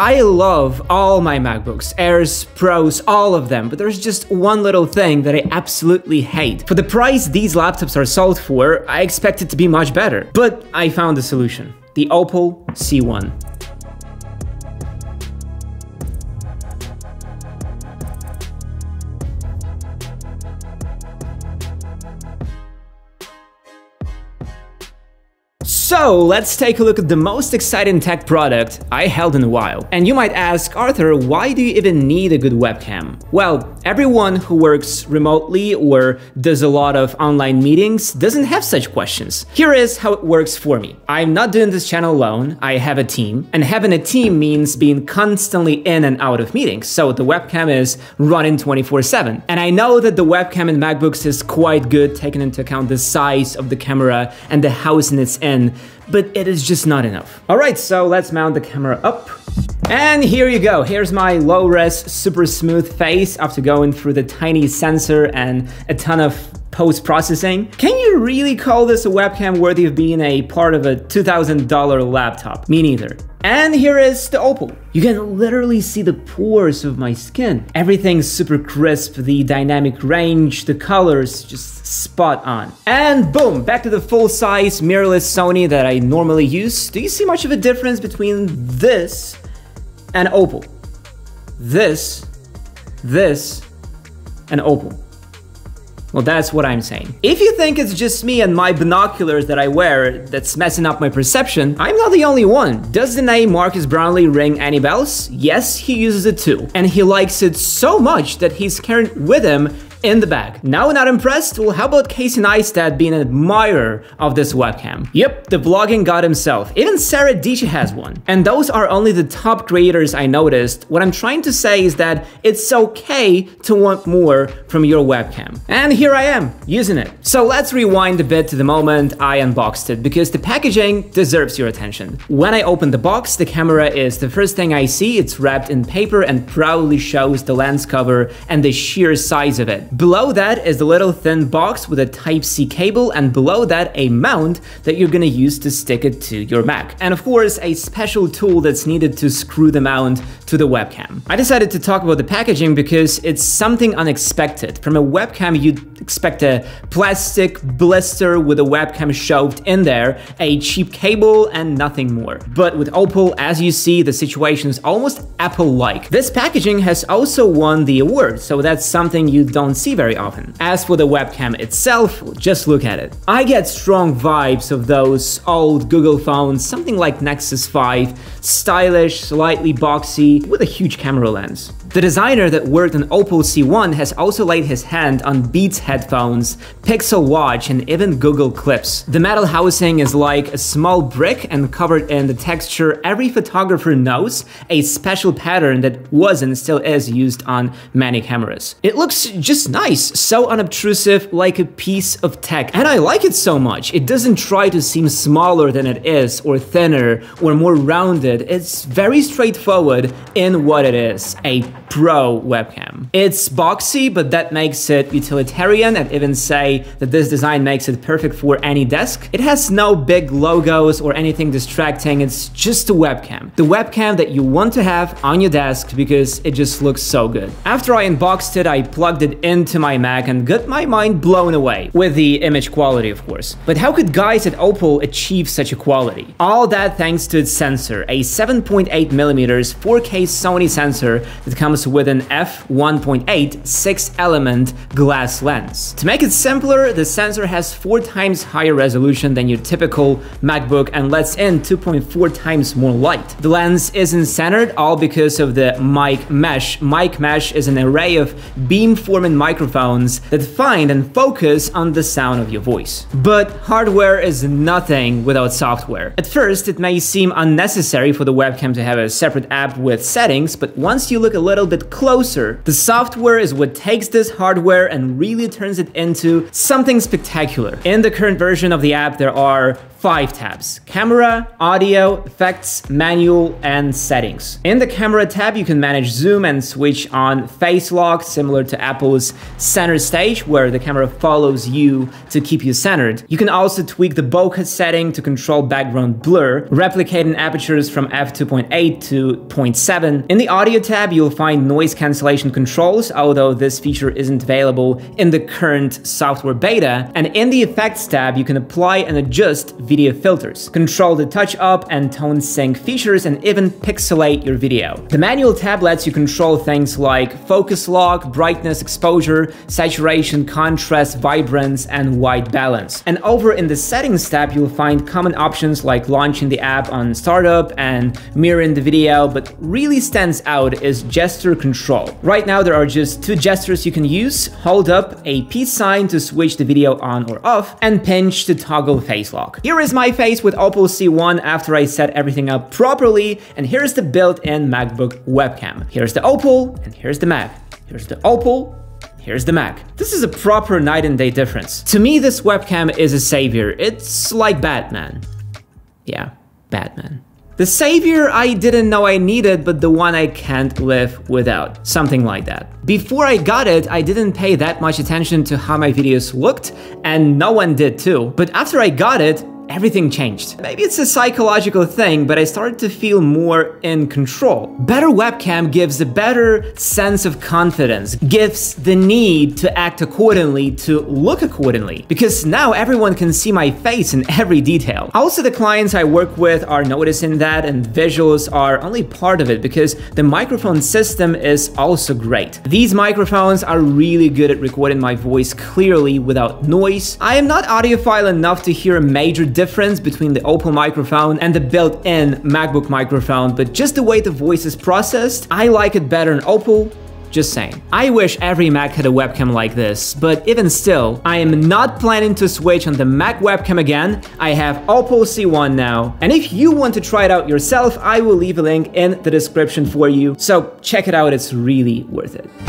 I love all my MacBooks, Airs, Pros, all of them, but there's just one little thing that I absolutely hate. For the price these laptops are sold for, I expect it to be much better. But I found a solution, the Opal C1. So let's take a look at the most exciting tech product I held in a while. And you might ask, Arthur, why do you even need a good webcam? Well, everyone who works remotely or does a lot of online meetings doesn't have such questions. Here is how it works for me. I'm not doing this channel alone, I have a team. And having a team means being constantly in and out of meetings, so the webcam is running 24/7. And I know that the webcam in MacBooks is quite good, taking into account the size of the camera and the housing it's in, but it is just not enough. All right, so let's mount the camera up. And here you go, here's my low-res, super smooth face after going through the tiny sensor and a ton of post-processing. Can you really call this a webcam worthy of being a part of a $2,000 laptop? Me neither. And here is the Opal. You can literally see the pores of my skin. Everything's super crisp, the dynamic range, the colors, just spot on. And boom, back to the full-size mirrorless Sony that I normally use. Do you see much of a difference between this and Opal? This, and Opal. Well, that's what I'm saying. If you think it's just me and my binoculars that I wear that's messing up my perception, I'm not the only one. Does the name Marcus Brownlee ring any bells? Yes, he uses it too. And he likes it so much that he's carrying it with him in the bag. Now not impressed? Well, how about Casey Neistat being an admirer of this webcam? Yep, the vlogging god himself. Even Sarah Dietschy has one. And those are only the top creators I noticed. What I'm trying to say is that it's okay to want more from your webcam. And here I am, using it. So let's rewind a bit to the moment I unboxed it, because the packaging deserves your attention. When I open the box, the camera is the first thing I see. It's wrapped in paper and proudly shows the lens cover and the sheer size of it. Below that is the little thin box with a Type-C cable, and below that a mount that you're gonna use to stick it to your Mac. And of course, a special tool that's needed to screw the mount to the webcam. I decided to talk about the packaging because it's something unexpected. From a webcam, you'd expect a plastic blister with a webcam shoved in there, a cheap cable, and nothing more. But with Opal, as you see, the situation is almost Apple-like. This packaging has also won the award, so that's something you don't see very often. As for the webcam itself, just look at it. I get strong vibes of those old Google phones, something like Nexus 5, stylish, slightly boxy, with a huge camera lens. The designer that worked on Opal C1 has also laid his hand on Beats headphones, Pixel Watch, and even Google Clips. The metal housing is like a small brick and covered in the texture every photographer knows, a special pattern that was and still is used on many cameras. It looks just nice, so unobtrusive, like a piece of tech, and I like it so much. It doesn't try to seem smaller than it is, or thinner, or more rounded. It's very straightforward in what it is, a pro webcam. It's boxy, but that makes it utilitarian, and even say that this design makes it perfect for any desk. It has no big logos or anything distracting, it's just a webcam. The webcam that you want to have on your desk because it just looks so good. After I unboxed it, I plugged it into my Mac and got my mind blown away. With the image quality, of course. But how could guys at Opal achieve such a quality? All that thanks to its sensor, a 7.8mm 4K Sony sensor that comes with an f1.8 6-element glass lens. To make it simpler, the sensor has 4 times higher resolution than your typical MacBook and lets in 2.4 times more light. The lens isn't centered, all because of the mic mesh. Mic mesh is an array of beamforming microphones that find and focus on the sound of your voice. But hardware is nothing without software. At first, it may seem unnecessary for the webcam to have a separate app with settings, but once you look a little bit closer, the software is what takes this hardware and really turns it into something spectacular. In the current version of the app, there are 5 tabs: camera, audio, effects, manual, and settings. In the camera tab, you can manage zoom and switch on face lock, similar to Apple's center stage, where the camera follows you to keep you centered. You can also tweak the bokeh setting to control background blur, replicating apertures from f2.8 to 0.7. In the audio tab, you'll find noise cancellation controls, although this feature isn't available in the current software beta. And in the effects tab, you can apply and adjust video filters, control the touch up and tone sync features, and even pixelate your video. The manual tab lets you control things like focus lock, brightness, exposure, saturation, contrast, vibrance, and white balance. And over in the settings tab, you'll find common options like launching the app on startup and mirroring the video, but really stands out is gesture control. Right now, there are just 2 gestures you can use: hold up a peace sign to switch the video on or off, and pinch to toggle face lock. Here is my face with Opal C1 after I set everything up properly, and here's the built-in MacBook webcam. Here's the Opal, and here's the Mac. Here's the Opal, here's the Mac. This is a proper night and day difference. To me, this webcam is a savior. It's like Batman. Yeah, Batman. The savior I didn't know I needed, but the one I can't live without. Something like that. Before I got it, I didn't pay that much attention to how my videos looked, and no one did too. But after I got it, everything changed. Maybe it's a psychological thing, but I started to feel more in control. Better webcam gives a better sense of confidence, gives the need to act accordingly, to look accordingly, because now everyone can see my face in every detail. Also, the clients I work with are noticing that, and visuals are only part of it, because the microphone system is also great. These microphones are really good at recording my voice clearly without noise. I am not audiophile enough to hear a major difference between the Opal microphone and the built-in MacBook microphone, but just the way the voice is processed, I like it better in Opal. Just saying. I wish every Mac had a webcam like this, but even still, I am not planning to switch on the Mac webcam again. I have Opal C1 now, and if you want to try it out yourself, I will leave a link in the description for you, so check it out, it's really worth it.